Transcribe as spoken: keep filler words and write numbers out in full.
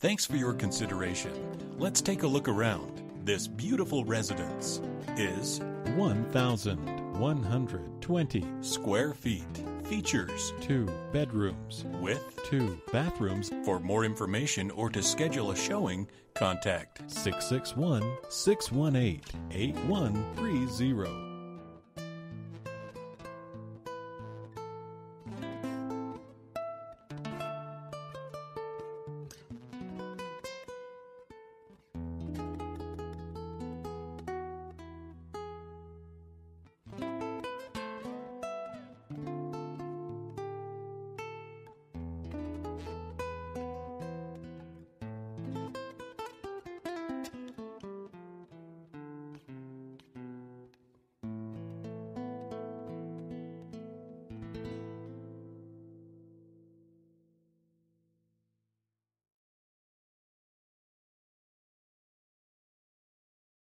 Thanks for your consideration. Let's take a look around. This beautiful residence is one thousand one hundred twenty square feet. Features two bedrooms with two bathrooms. For more information or to schedule a showing, contact six six one, six one eight, eight one three zero.